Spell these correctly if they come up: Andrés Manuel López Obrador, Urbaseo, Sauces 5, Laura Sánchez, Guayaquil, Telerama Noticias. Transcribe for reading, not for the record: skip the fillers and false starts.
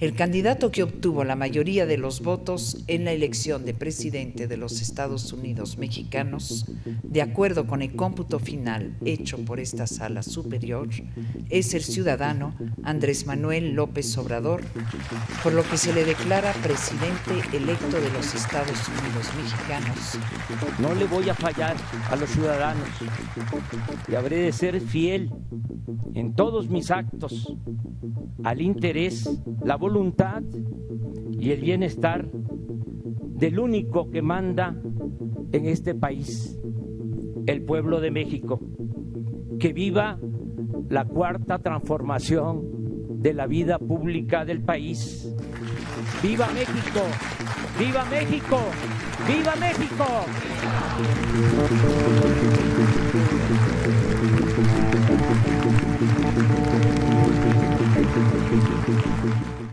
El candidato que obtuvo la mayoría de los votos en la elección de presidente de los Estados Unidos mexicanos, de acuerdo con el cómputo final hecho por esta sala superior, es el ciudadano Andrés Manuel López Obrador, por lo que se le declara presidente electo de los Estados Unidos mexicanos. No le voy a fallar a los ciudadanos y habré de ser fiel en todos mis actos al interés, la voluntad y el bienestar del único que manda en este país, el pueblo de México. Que viva la cuarta transformación de la vida pública del país. ¡Viva México! ¡Viva México! ¡Viva México! ¡Viva México!